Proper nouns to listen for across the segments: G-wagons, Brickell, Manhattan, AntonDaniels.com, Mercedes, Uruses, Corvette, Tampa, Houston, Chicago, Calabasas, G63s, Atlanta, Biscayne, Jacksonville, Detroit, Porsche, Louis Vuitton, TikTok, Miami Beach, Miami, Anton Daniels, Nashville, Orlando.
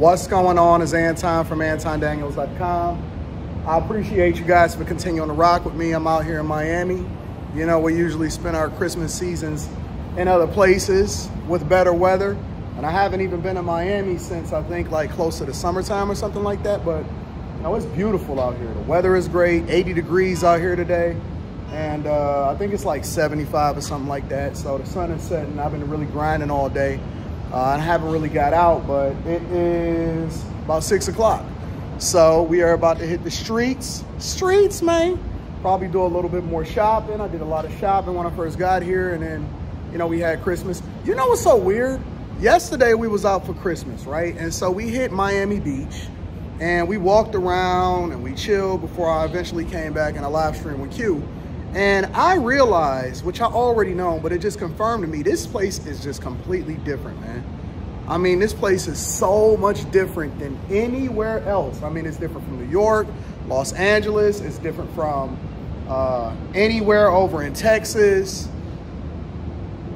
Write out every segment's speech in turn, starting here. What's going on? It's Anton from AntonDaniels.com. I appreciate you guys for continuing to rock with me. I'm out here in Miami. You know, we usually spend our Christmas seasons in other places with better weather. And I haven't even been in Miami since I think like closer to summertime or something like that. But you know, it's beautiful out here. The weather is great, 80 degrees out here today. And I think it's like 75 or something like that. So the sun is setting. I've been really grinding all day. I haven't really got out, but it is about 6 o'clock. So we are about to hit the streets. Streets, man. Probably do a little bit more shopping. I did a lot of shopping when I first got here, and then, you know, we had Christmas. You know what's so weird? Yesterday we was out for Christmas, right? And so we hit Miami Beach, and we walked around and we chilled before I eventually came back and I live streamed with Q. And I realized, which I already know, but it just confirmed to me, this place is just completely different, man. I mean, this place is so much different than anywhere else. I mean, it's different from New York, Los Angeles. It's different from anywhere over in Texas.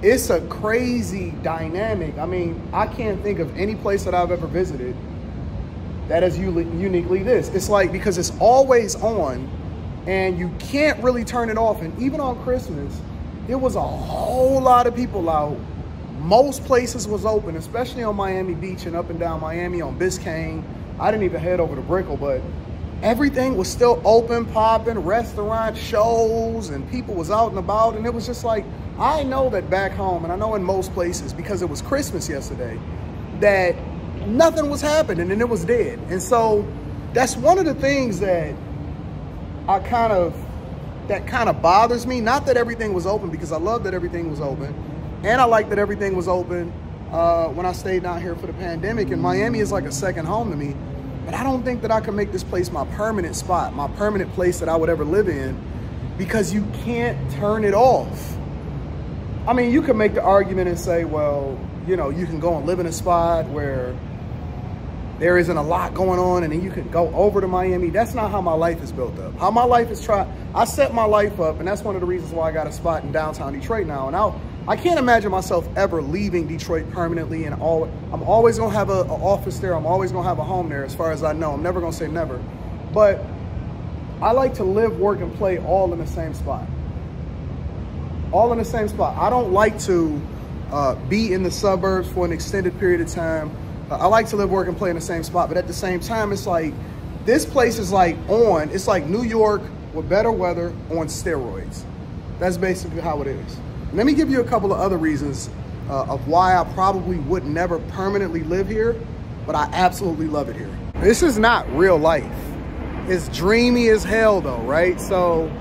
It's a crazy dynamic. I mean, I can't think of any place that I've ever visited that is uniquely this. It's like, because it's always on, and you can't really turn it off. And even on Christmas, it was a whole lot of people out. Most places was open, especially on Miami Beach and up and down Miami on Biscayne. I didn't even head over to Brickell, but everything was still open, popping, restaurants, shows, and people was out and about. And it was just like, I know that back home, and I know in most places, because it was Christmas yesterday, that nothing was happening and it was dead. And so that's one of the things that that kind of bothers me. Not that everything was open, because I love that everything was open, and I like that everything was open when I stayed down here for the pandemic. And Miami is like a second home to me, but I don't think that I can make this place my permanent spot, my permanent place that I would ever live in, because you can't turn it off. I mean, you can make the argument and say, well, you know, you can go and live in a spot where there isn't a lot going on, and then you can go over to Miami. That's not how my life is built up. How my life is I set my life up, and that's one of the reasons why I got a spot in downtown Detroit now. And I can't imagine myself ever leaving Detroit permanently. And I'm always gonna have an office there. I'm always gonna have a home there, as far as I know. I'm never gonna say never, but I like to live, work, and play all in the same spot. All in the same spot. I don't like to be in the suburbs for an extended period of time. I like to live, work, and play in the same spot, but at the same time, it's like, this place is like on, it's like New York with better weather on steroids. That's basically how it is. Let me give you a couple of other reasons of why I probably would never permanently live here, but I absolutely love it here. This is not real life. It's dreamy as hell though, right? So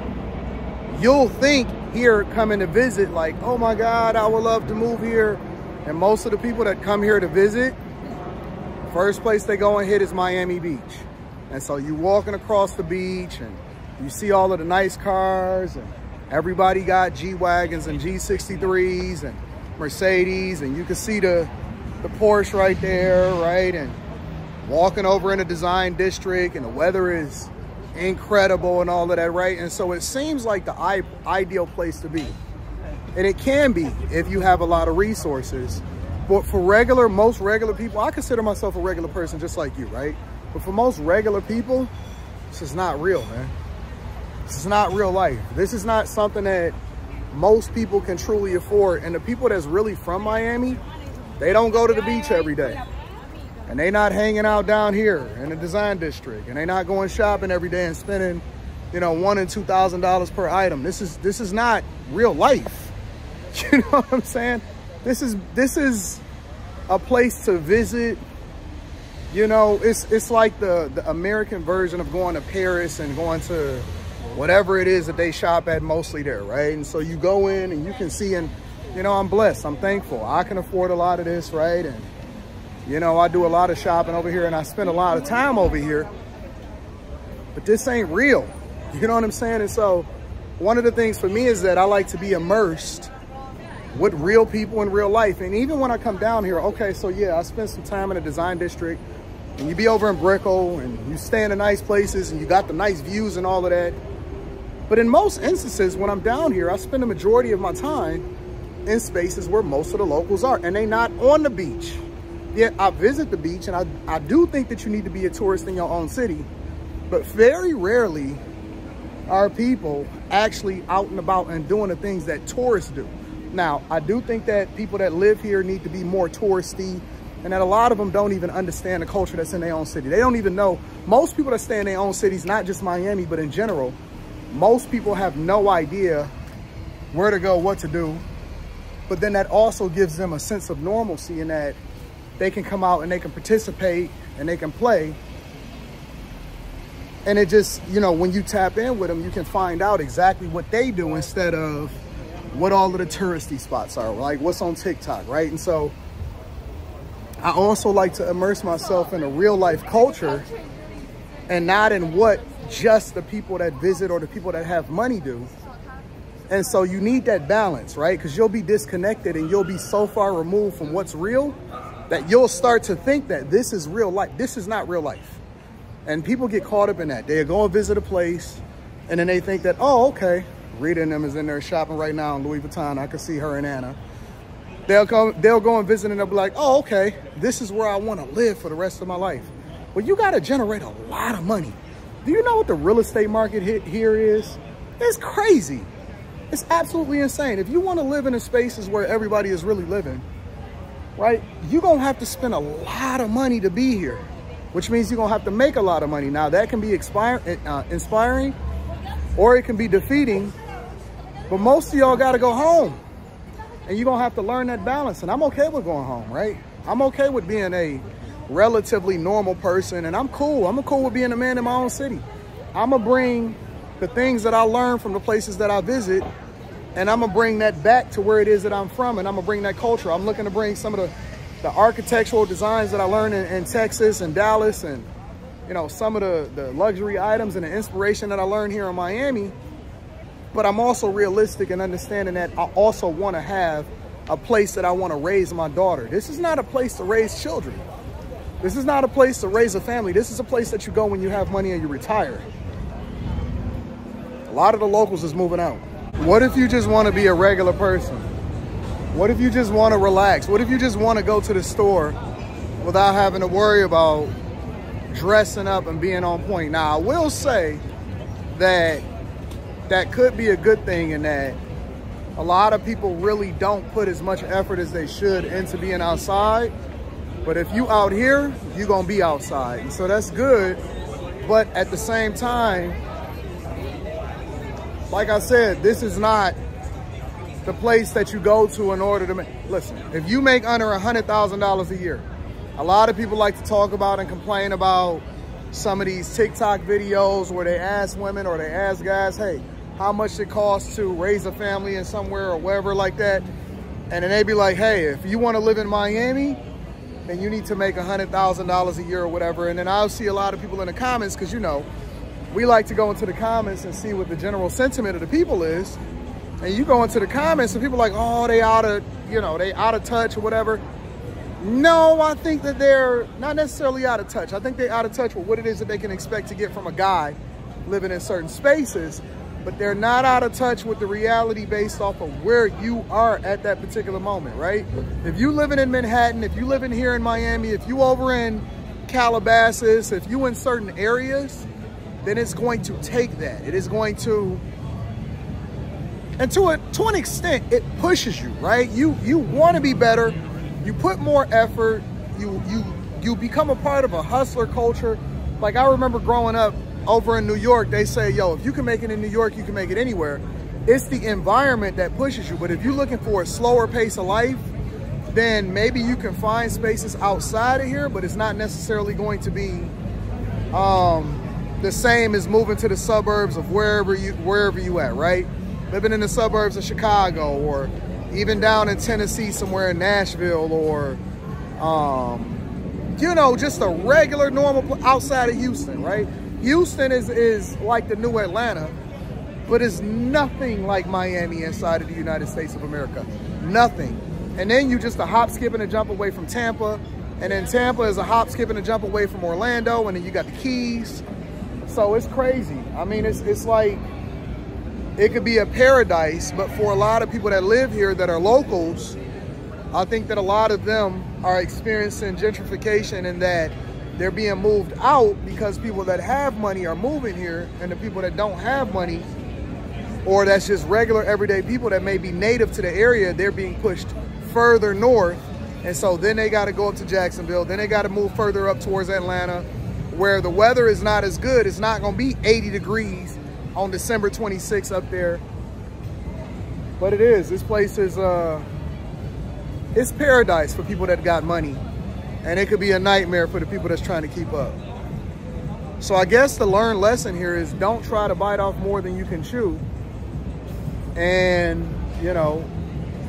you'll think here coming to visit, like, oh my God, I would love to move here. And most of the people that come here to visit, first place they go and hit is Miami Beach. And so you walking across the beach and you see all of the nice cars, and everybody got G-wagons and G63s and Mercedes, and you can see the Porsche right there, right? And walking over in the design district, and the weather is incredible and all of that, right? And so it seems like the ideal place to be. And it can be if you have a lot of resources. But for most regular people, I consider myself a regular person just like you, right? But for most regular people, this is not real, man. This is not real life. This is not something that most people can truly afford. And the people that's really from Miami, they don't go to the beach every day. And they not hanging out down here in the design district. And they not going shopping every day and spending, you know, $1,000 and $2,000 per item. This is not real life. You know what I'm saying? This is a place to visit. You know, it's like the American version of going to Paris and going to whatever it is that they shop at mostly there, right? And so you go in and you can see, and, you know, I'm blessed, I'm thankful. I can afford a lot of this, right? And, you know, I do a lot of shopping over here and I spend a lot of time over here, but this ain't real. You know what I'm saying? And so one of the things for me is that I like to be immersed with real people in real life. And even when I come down here, okay, so yeah, I spent some time in a design district, and you be over in Brickell and you stay in the nice places and you got the nice views and all of that. But in most instances, when I'm down here, I spend the majority of my time in spaces where most of the locals are, and they not on the beach. yeah, I visit the beach, and I do think that you need to be a tourist in your own city, but very rarely are people actually out and about and doing the things that tourists do. Now, I do think that people that live here need to be more touristy, and that a lot of them don't even understand the culture that's in their own city. They don't even know. Most people that stay in their own cities, not just Miami, but in general, most people have no idea where to go, what to do. But then that also gives them a sense of normalcy in that they can come out and they can participate and they can play. And it just, you know, when you tap in with them, you can find out exactly what they do instead of what all of the touristy spots are, like what's on TikTok, right? And so I also like to immerse myself in a real life culture and not in what just the people that visit or the people that have money do. And so you need that balance, right? Because you'll be disconnected and you'll be so far removed from what's real that you'll start to think that this is real life. This is not real life. And people get caught up in that. They go and visit a place and then they think that, oh, okay, Rita and them is in there shopping right now in Louis Vuitton. I can see her and Anna. They'll go and visit and they'll be like, oh, okay, this is where I want to live for the rest of my life. Well, you got to generate a lot of money. Do you know what the real estate market here is? It's crazy. It's absolutely insane. If you want to live in the spaces where everybody is really living, right, you're going to have to spend a lot of money to be here, which means you're going to have to make a lot of money. Now, that can be inspiring or it can be defeating, but most of y'all got to go home. And you're going to have to learn that balance. And I'm okay with going home, right? I'm okay with being a relatively normal person. And I'm cool. I'm cool with being a man in my own city. I'm going to bring the things that I learned from the places that I visit, and I'm going to bring that back to where it is that I'm from. And I'm going to bring that culture. I'm looking to bring some of the architectural designs that I learned in Texas and Dallas, and, you know, some of the luxury items and the inspiration that I learned here in Miami. But I'm also realistic in understanding that I also want to have a place that I want to raise my daughter. This is not a place to raise children. This is not a place to raise a family. This is a place that you go when you have money and you retire. A lot of the locals is moving out. What if you just want to be a regular person? What if you just want to relax? What if you just want to go to the store without having to worry about dressing up and being on point? Now, I will say that could be a good thing in that a lot of people really don't put as much effort as they should into being outside. But if you out here, you're going to be outside. And so that's good. But at the same time, like I said, this is not the place that you go to in order to make, listen, if you make under $100,000 a year, a lot of people like to talk about and complain about some of these TikTok videos where they ask women or they ask guys, hey, how much it costs to raise a family in somewhere or wherever like that. And then they be like, hey, if you want to live in Miami, then you need to make $100,000 a year or whatever. And then I'll see a lot of people in the comments, because, you know, we like to go into the comments and see what the general sentiment of the people is. And you go into the comments and people are like, oh, they out of, you know, they out of touch or whatever. No, I think that they're not necessarily out of touch. I think they're out of touch with what it is that they can expect to get from a guy living in certain spaces, but they're not out of touch with the reality based off of where you are at that particular moment, right? If you living in Manhattan, if you living here in Miami, if you over in Calabasas, if you in certain areas, then it's going to take that. It is going to, and to an extent, it pushes you, right? You want to be better. You put more effort, you become a part of a hustler culture. Like I remember growing up over in New York, they say, yo, if you can make it in New York, you can make it anywhere. It's the environment that pushes you. But if you're looking for a slower pace of life, then maybe you can find spaces outside of here, but it's not necessarily going to be the same as moving to the suburbs of wherever you at, right? Living in the suburbs of Chicago, or even down in Tennessee, somewhere in Nashville, or, you know, just a regular, normal, outside of Houston, right? Houston is like the new Atlanta, but it's nothing like Miami inside of the United States of America. Nothing. And then you just a hop, skip, and a jump away from Tampa, and then Tampa is a hop, skip, and a jump away from Orlando, and then you got the Keys. So it's crazy. I mean, it's like, it could be a paradise, but for a lot of people that live here that are locals, I think that a lot of them are experiencing gentrification in that they're being moved out because people that have money are moving here, and the people that don't have money, or that's just regular everyday people that may be native to the area, they're being pushed further north. And so then they got to go up to Jacksonville. Then they got to move further up towards Atlanta, where the weather is not as good. It's not going to be 80 degrees on December 26th up there. But it is. This place is it's paradise for people that got money. And it could be a nightmare for the people that's trying to keep up. So I guess the learned lesson here is don't try to bite off more than you can chew. And, you know,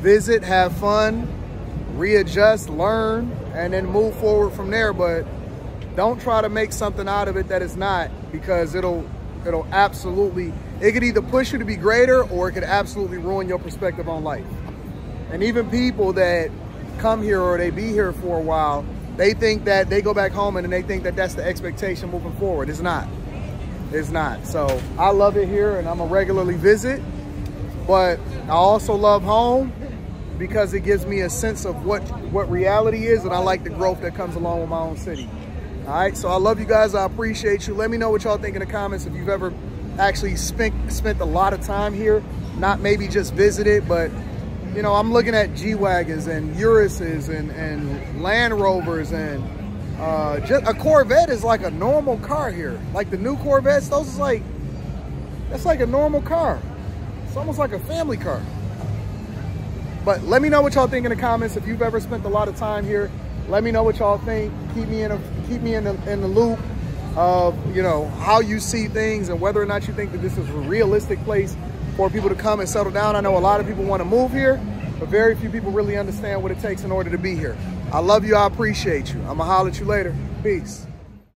visit, have fun, readjust, learn, and then move forward from there. But don't try to make something out of it that it's not, because it'll absolutely, it could either push you to be greater, or it could absolutely ruin your perspective on life. And even people that come here or they be here for a while, they think that they go back home and they think that that's the expectation moving forward. It's not. It's not. So I love it here, and I'm a regularly visit, but I also love home because it gives me a sense of what reality is, and I like the growth that comes along with my own city. All right, so I love you guys. I appreciate you. Let me know what y'all think in the comments if you've ever actually spent a lot of time here, not maybe just visited, but you know, I'm looking at G-wagons and Uruses and Land Rovers, and just a Corvette is like a normal car here. Like the new Corvettes, those is like, that's like a normal car. It's almost like a family car. But let me know what y'all think in the comments if you've ever spent a lot of time here. Let me know what y'all think. Keep me in the loop of, you know, how you see things and whether or not you think that this is a realistic place for people to come and settle down. I know a lot of people want to move here, but very few people really understand what it takes in order to be here. I love you. I appreciate you. I'm going to holler at you later. Peace.